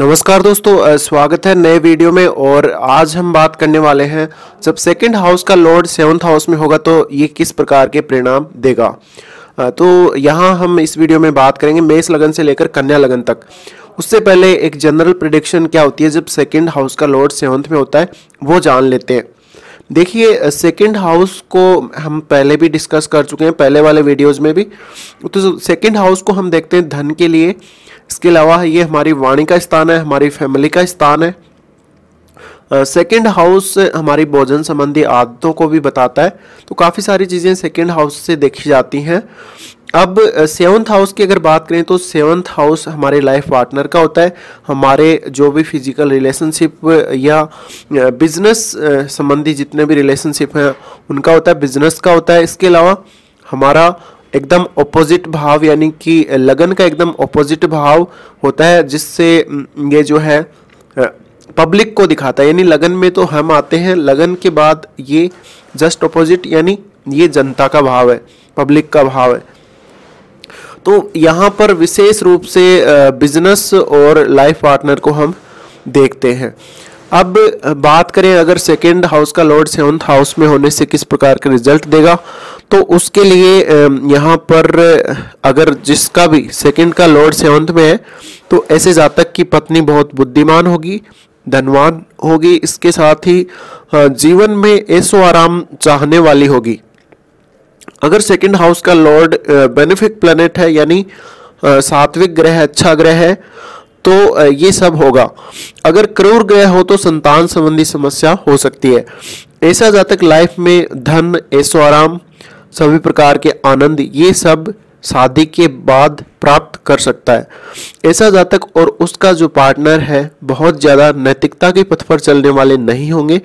नमस्कार दोस्तों, स्वागत है नए वीडियो में। और आज हम बात करने वाले हैं, जब सेकंड हाउस का लॉर्ड सेवंथ हाउस में होगा तो ये किस प्रकार के परिणाम देगा। तो यहाँ हम इस वीडियो में बात करेंगे मेष लगन से लेकर कन्या लगन तक। उससे पहले एक जनरल प्रेडिक्शन क्या होती है जब सेकंड हाउस का लॉर्ड सेवंथ में होता है वो जान लेते हैं। देखिए, सेकंड हाउस को हम पहले भी डिस्कस कर चुके हैं, पहले वाले वीडियोस में भी। तो सेकंड हाउस को हम देखते हैं धन के लिए। इसके अलावा ये हमारी वाणी का स्थान है, हमारी फैमिली का स्थान है। सेकंड हाउस हमारी भोजन संबंधी आदतों को भी बताता है। तो काफ़ी सारी चीज़ें सेकंड हाउस से देखी जाती हैं। अब सेवंथ हाउस की अगर बात करें तो सेवंथ हाउस हमारे लाइफ पार्टनर का होता है। हमारे जो भी फिजिकल रिलेशनशिप या बिजनेस संबंधी जितने भी रिलेशनशिप हैं उनका होता है, बिजनेस का होता है। इसके अलावा हमारा एकदम ऑपोजिट भाव यानी कि लगन का एकदम ऑपोजिट भाव होता है, जिससे ये जो है पब्लिक को दिखाता है। यानी लगन में तो हम आते हैं, लगन के बाद ये जस्ट ऑपोजिट यानी ये जनता का भाव है, पब्लिक का भाव है। तो यहाँ पर विशेष रूप से बिजनेस और लाइफ पार्टनर को हम देखते हैं। अब बात करें अगर सेकंड हाउस का लॉर्ड सेवंथ हाउस में होने से किस प्रकार का रिजल्ट देगा, तो उसके लिए यहाँ पर अगर जिसका भी सेकंड का लॉर्ड सेवंथ में है तो ऐसे जातक की पत्नी बहुत बुद्धिमान होगी, धनवान होगी। इसके साथ ही जीवन में ऐशो आराम चाहने वाली होगी। अगर सेकंड हाउस का लॉर्ड बेनिफिक प्लैनेट है यानी सात्विक ग्रह है, अच्छा ग्रह है, तो ये सब होगा। अगर क्रूर ग्रह हो तो संतान संबंधी समस्या हो सकती है। ऐसा जातक लाइफ में धन, ऐशो आराम, सभी प्रकार के आनंद ये सब शादी के बाद प्राप्त कर सकता है। ऐसा जातक और उसका जो पार्टनर है बहुत ज़्यादा नैतिकता के पथ पर चलने वाले नहीं होंगे।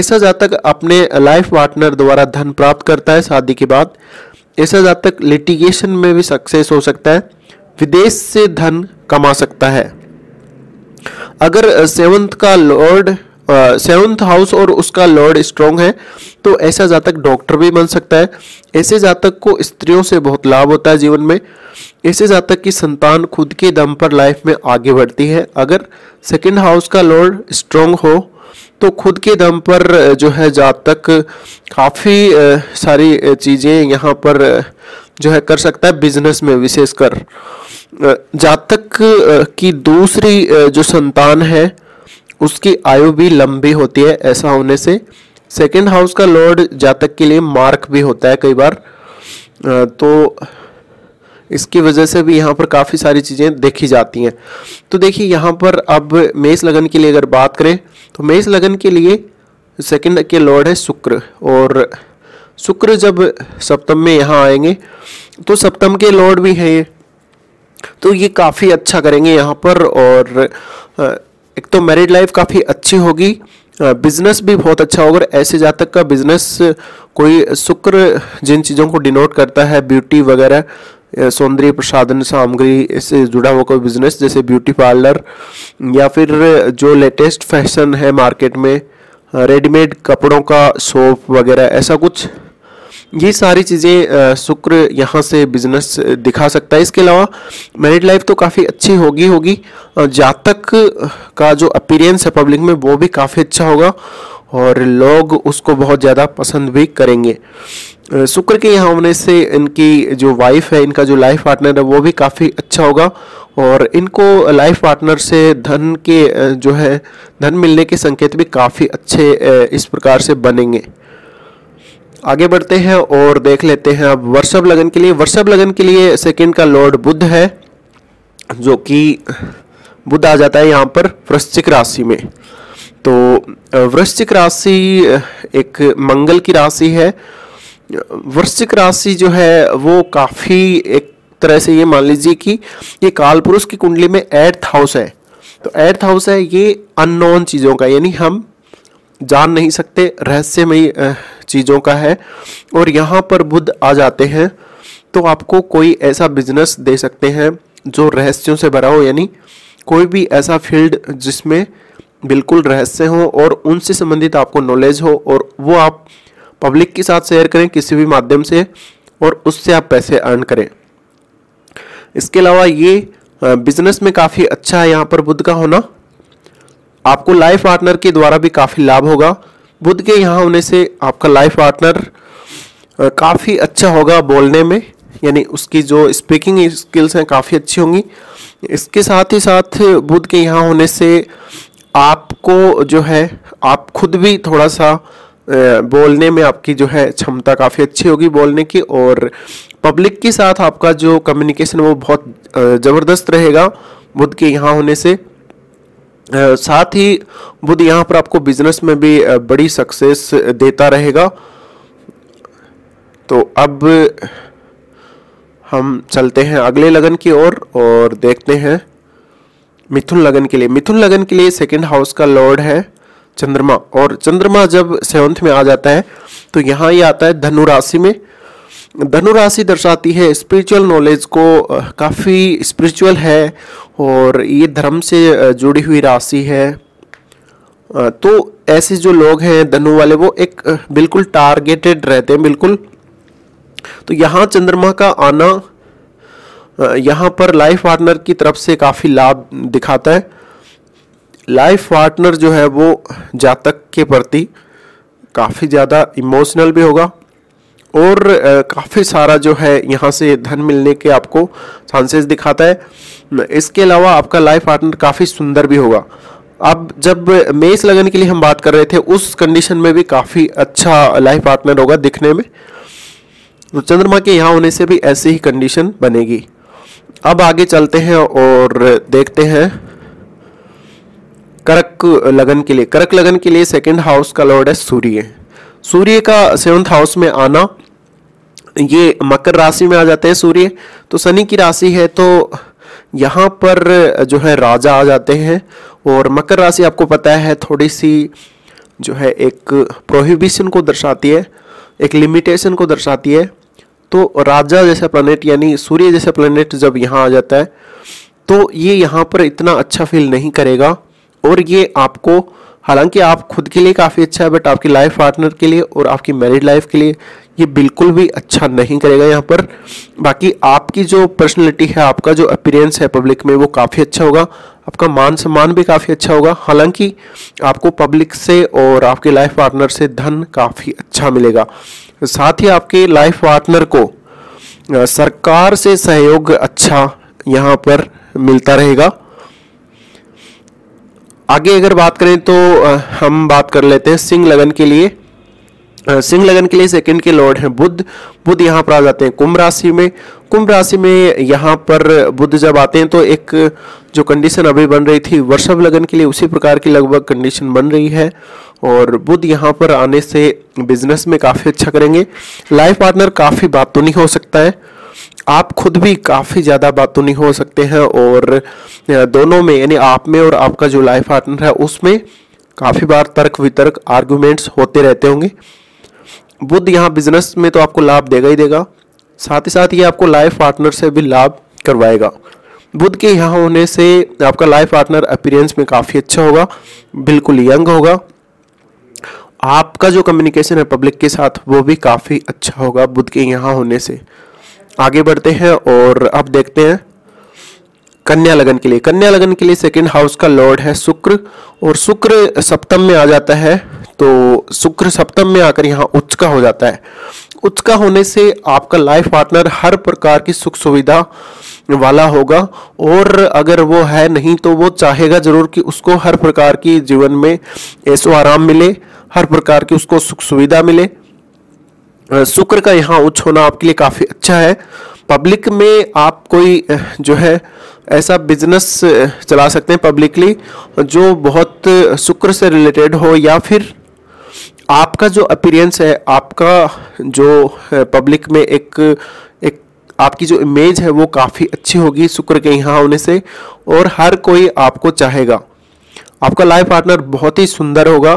ऐसा जातक अपने लाइफ पार्टनर द्वारा धन प्राप्त करता है शादी के बाद। ऐसा जातक लिटिगेशन में भी सक्सेस हो सकता है, विदेश से धन कमा सकता है। अगर सेवंथ का लॉर्ड सेवंथ हाउस और उसका लॉर्ड स्ट्रॉन्ग है तो ऐसा जातक डॉक्टर भी बन सकता है। ऐसे जातक को स्त्रियों से बहुत लाभ होता है जीवन में। ऐसे जातक की संतान खुद के दम पर लाइफ में आगे बढ़ती है। अगर सेकंड हाउस का लॉर्ड स्ट्रॉन्ग हो तो खुद के दम पर जो है जातक काफ़ी सारी चीज़ें यहाँ पर जो है कर सकता है। बिजनेस में विशेषकर जातक की दूसरी जो संतान है उसकी आयु भी लंबी होती है। ऐसा होने से सेकंड हाउस का लॉर्ड जातक के लिए मार्क भी होता है कई बार। तो इसकी वजह से भी यहाँ पर काफ़ी सारी चीज़ें देखी जाती हैं। तो देखिए यहाँ पर अब मेष लगन के लिए अगर बात करें तो मेष लगन के लिए सेकंड के लॉर्ड है शुक्र। और शुक्र जब सप्तम में यहाँ आएंगे तो सप्तम के लॉर्ड भी हैं ये, तो ये काफ़ी अच्छा करेंगे यहाँ पर। और एक तो मैरिड लाइफ काफ़ी अच्छी होगी, बिजनेस भी बहुत अच्छा होगा। ऐसे जातक का बिजनेस कोई शुक्र जिन चीज़ों को डिनोट करता है, ब्यूटी वगैरह, सौंदर्य प्रसाधन सामग्री, इससे जुड़ा हुआ कोई बिजनेस जैसे ब्यूटी पार्लर या फिर जो लेटेस्ट फैशन है मार्केट में, रेडीमेड कपड़ों का शॉप वगैरह, ऐसा कुछ, ये सारी चीज़ें शुक्र यहाँ से बिजनेस दिखा सकता है। इसके अलावा मैरिड लाइफ तो काफ़ी अच्छी होगी। जातक का जो अपीयरेंस है पब्लिक में वो भी काफ़ी अच्छा होगा और लोग उसको बहुत ज़्यादा पसंद भी करेंगे। शुक्र के यहाँ होने से इनकी जो वाइफ है, इनका जो लाइफ पार्टनर है वो भी काफ़ी अच्छा होगा। और इनको लाइफ पार्टनर से धन के जो है धन मिलने के संकेत भी काफ़ी अच्छे इस प्रकार से बनेंगे। आगे बढ़ते हैं और देख लेते हैं अब वृषभ लगन के लिए। वृषभ लगन के लिए सेकंड का लॉर्ड बुध है, जो कि बुध आ जाता है यहाँ पर वृश्चिक राशि में। तो वृश्चिक राशि एक मंगल की राशि है। वृश्चिक राशि जो है वो काफ़ी एक तरह से ये मान लीजिए कि ये कालपुरुष की कुंडली में 8th हाउस है। तो 8th हाउस है ये अननोन चीज़ों का, यानी हम जान नहीं सकते, रहस्यमयी चीज़ों का है। और यहाँ पर बुध आ जाते हैं तो आपको कोई ऐसा बिजनेस दे सकते हैं जो रहस्यों से भरा हो, यानी कोई भी ऐसा फील्ड जिसमें बिल्कुल रहस्य हो और उनसे संबंधित आपको नॉलेज हो, और वो आप पब्लिक के साथ शेयर करें किसी भी माध्यम से और उससे आप पैसे अर्न करें। इसके अलावा ये बिजनेस में काफ़ी अच्छा है यहाँ पर बुध का होना। आपको लाइफ पार्टनर के द्वारा भी काफ़ी लाभ होगा। बुध के यहाँ होने से आपका लाइफ पार्टनर काफ़ी अच्छा होगा बोलने में, यानी उसकी जो स्पीकिंग स्किल्स हैं काफ़ी अच्छी होंगी। इसके साथ ही साथ बुध के यहाँ होने से आपको जो है आप खुद भी थोड़ा सा बोलने में आपकी जो है क्षमता काफ़ी अच्छी होगी बोलने की, और पब्लिक के साथ आपका जो कम्युनिकेशन वो बहुत ज़बरदस्त रहेगा बुध के यहाँ होने से। साथ ही बुध यहाँ पर आपको बिजनेस में भी बड़ी सक्सेस देता रहेगा। तो अब हम चलते हैं अगले लगन की ओर और देखते हैं मिथुन लगन के लिए। मिथुन लगन के लिए सेकंड हाउस का लॉर्ड है चंद्रमा, और चंद्रमा जब सेवंथ में आ जाता है तो यहाँ ही आता है धनु राशि में। धनु राशि दर्शाती है स्पिरिचुअल नॉलेज को, काफ़ी स्पिरिचुअल है और ये धर्म से जुड़ी हुई राशि है। तो ऐसे जो लोग हैं धनु वाले वो एक बिल्कुल टारगेटेड रहते हैं बिल्कुल। तो यहाँ चंद्रमा का आना यहाँ पर लाइफ पार्टनर की तरफ से काफ़ी लाभ दिखाता है। लाइफ पार्टनर जो है वो जातक के प्रति काफ़ी ज़्यादा इमोशनल भी होगा, और काफ़ी सारा जो है यहाँ से धन मिलने के आपको चांसेस दिखाता है। इसके अलावा आपका लाइफ पार्टनर काफ़ी सुंदर भी होगा। अब जब मेष लगन के लिए हम बात कर रहे थे उस कंडीशन में भी काफ़ी अच्छा लाइफ पार्टनर होगा दिखने में, तो चंद्रमा के यहाँ होने से भी ऐसी ही कंडीशन बनेगी। अब आगे चलते हैं और देखते हैं कर्क लगन के लिए। कर्क लगन के लिए सेकंड हाउस का लॉर्ड है सूर्य। सूर्य का सेवंथ हाउस में आना, ये मकर राशि में आ जाते हैं सूर्य, तो शनि की राशि है तो यहाँ पर जो है राजा आ जाते हैं। और मकर राशि आपको पता है थोड़ी सी जो है एक प्रोहिबिशन को दर्शाती है, एक लिमिटेशन को दर्शाती है। तो राजा जैसा प्लैनेट यानी सूर्य जैसा प्लैनेट जब यहाँ आ जाता है तो ये यहाँ पर इतना अच्छा फील नहीं करेगा, और ये आपको हालांकि आप खुद के लिए काफ़ी अच्छा है बट आपकी लाइफ पार्टनर के लिए और आपकी मैरिड लाइफ के लिए ये बिल्कुल भी अच्छा नहीं करेगा यहाँ पर। बाकी आपकी जो पर्सनैलिटी है, आपका जो अपीयरेंस है पब्लिक में वो काफ़ी अच्छा होगा, आपका मान सम्मान भी काफ़ी अच्छा होगा। हालांकि आपको पब्लिक से और आपके लाइफ पार्टनर से धन काफ़ी अच्छा मिलेगा। साथ ही आपके लाइफ पार्टनर को सरकार से सहयोग अच्छा यहाँ पर मिलता रहेगा। आगे अगर बात करें तो हम बात कर लेते हैं सिंह लगन के लिए। सिंह लगन के लिए सेकंड के लॉर्ड हैं बुध। बुध यहाँ पर आ जाते हैं कुंभ राशि में। कुंभ राशि में यहाँ पर बुध जब आते हैं तो एक जो कंडीशन अभी बन रही थी वृषभ लगन के लिए उसी प्रकार की लगभग कंडीशन बन रही है, और बुध यहाँ पर आने से बिजनेस में काफ़ी अच्छा करेंगे। लाइफ पार्टनर काफ़ी बातूनी हो सकता है, आप खुद भी काफ़ी ज़्यादा बातूनी हो सकते हैं, और दोनों में यानी आप में और आपका जो लाइफ पार्टनर है उसमें काफ़ी बार तर्क वितर्क आर्गूमेंट्स होते रहते होंगे। बुध यहाँ बिजनेस में तो आपको लाभ देगा ही देगा, साथ ही साथ ये आपको लाइफ पार्टनर से भी लाभ करवाएगा। बुध के यहाँ होने से आपका लाइफ पार्टनर अपीयरेंस में काफ़ी अच्छा होगा, बिल्कुल यंग होगा। आपका जो कम्युनिकेशन है पब्लिक के साथ वो भी काफ़ी अच्छा होगा बुध के यहाँ होने से। आगे बढ़ते हैं और अब देखते हैं कन्या लगन के लिए। कन्या लगन के लिए सेकंड हाउस का लॉर्ड है शुक्र, और शुक्र सप्तम में आ जाता है। तो शुक्र सप्तम में आकर यहाँ उच्च का हो जाता है। उच्च का होने से आपका लाइफ पार्टनर हर प्रकार की सुख सुविधा वाला होगा, और अगर वो है नहीं तो वो चाहेगा जरूर कि उसको हर प्रकार की जीवन में ऐशो आराम मिले, हर प्रकार की उसको सुख सुविधा मिले। शुक्र का यहाँ उच्च होना आपके लिए काफ़ी अच्छा है। पब्लिक में आप कोई जो है ऐसा बिजनेस चला सकते हैं पब्लिकली जो बहुत शुक्र से रिलेटेड हो, या फिर आपका जो अपीयरेंस है, आपका जो पब्लिक में एक आपकी जो इमेज है वो काफ़ी अच्छी होगी शुक्र के यहाँ होने से, और हर कोई आपको चाहेगा। आपका लाइफ पार्टनर बहुत ही सुंदर होगा,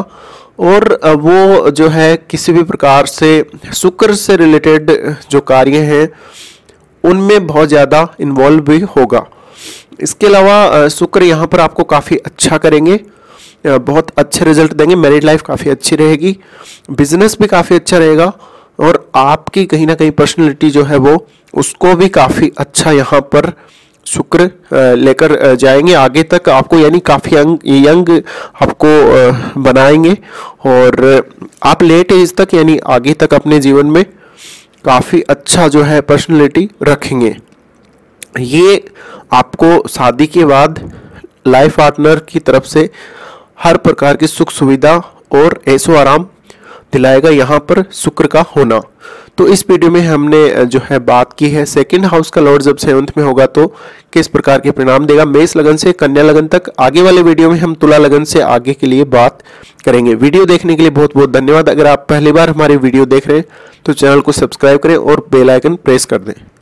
और वो जो है किसी भी प्रकार से शुक्र से रिलेटेड जो कार्य हैं उनमें बहुत ज़्यादा इन्वॉल्व भी होगा। इसके अलावा शुक्र यहाँ पर आपको काफ़ी अच्छा करेंगे, बहुत अच्छे रिजल्ट देंगे। मैरिड लाइफ काफ़ी अच्छी रहेगी, बिजनेस भी काफ़ी अच्छा रहेगा, और आपकी कहीं ना कहीं पर्सनैलिटी जो है वो उसको भी काफ़ी अच्छा यहाँ पर शुक्र लेकर जाएंगे आगे तक आपको, यानी काफ़ी यंग आपको बनाएंगे और आप लेट एज तक यानी आगे तक अपने जीवन में काफ़ी अच्छा जो है पर्सनैलिटी रखेंगे। ये आपको शादी के बाद लाइफ पार्टनर की तरफ से हर प्रकार की सुख सुविधा और ऐशो आराम दिलाएगा यहाँ पर शुक्र का होना। तो इस वीडियो में हमने जो है बात की है सेकंड हाउस का लॉर्ड जब 7th में होगा तो किस प्रकार के परिणाम देगा। मेष लगन से कन्या लगन तक, आगे वाले वीडियो में हम तुला लगन से आगे के लिए बात करेंगे। वीडियो देखने के लिए बहुत बहुत धन्यवाद। अगर आप पहली बार हमारी वीडियो देख रहे हैं तो चैनल को सब्सक्राइब करें और बेल आइकन प्रेस कर दें।